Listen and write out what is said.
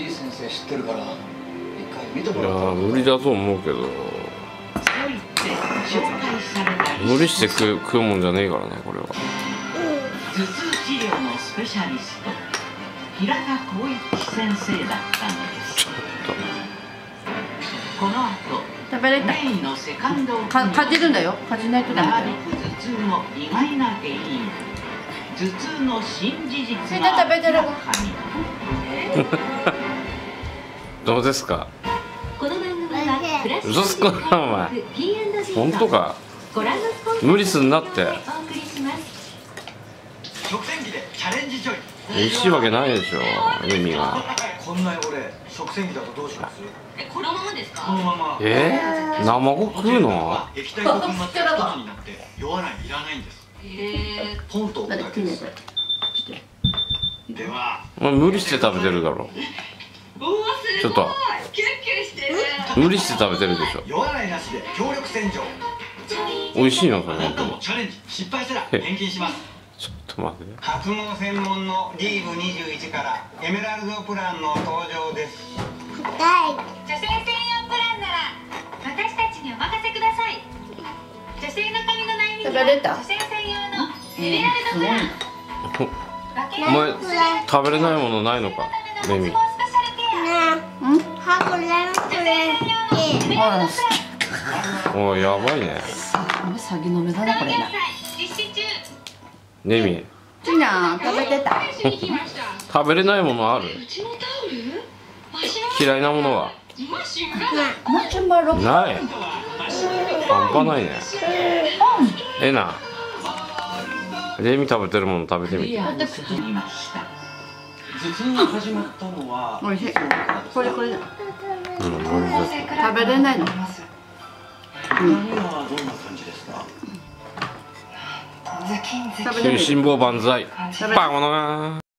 いい先生知ってるから一回見てもらおう。いや無理だと思うけど、無理して食うもんじゃねえからね、これは。頭痛治療のスペシャリスト平田光一先生だったのです。この後食べれたメインのセカンドをかじるんだよ。かじないとダメだよ。頭痛の意外な原因、頭痛の新事実が明らかに。どうですか。嘘つこな、お前。本当か。無理すんなって。美味しいわけないでしょ、意味が。こんな俺食洗機だとどうします？このままですか？このまま。生ご食うの？液体ご粉末になって酔わない、いらないんです。ポンと置くだけです。では。無理して食べてるだろ。ちょっと。無理して食べてるでしょ。美味しいのかな、本当に。ちょっと待って。発毛専門のリーブ21からエメラルドプランの登場です。はい。女性専用プランなら私たちにお任せください。女性の髪の悩みには女性専用のエメラルドプラン。お前食べれないものないのか、レミ。おいやばいね。サギの目だなこれな。ねみ。ちな食べてた。食べれないものある？嫌いなものは？ない。半端ないね。えな。ねみ食べてるもの食べてみて。頭痛が始まったのは、おいしい。これだ。食べれないの。はどんな感じですか。食べれない。食べれない。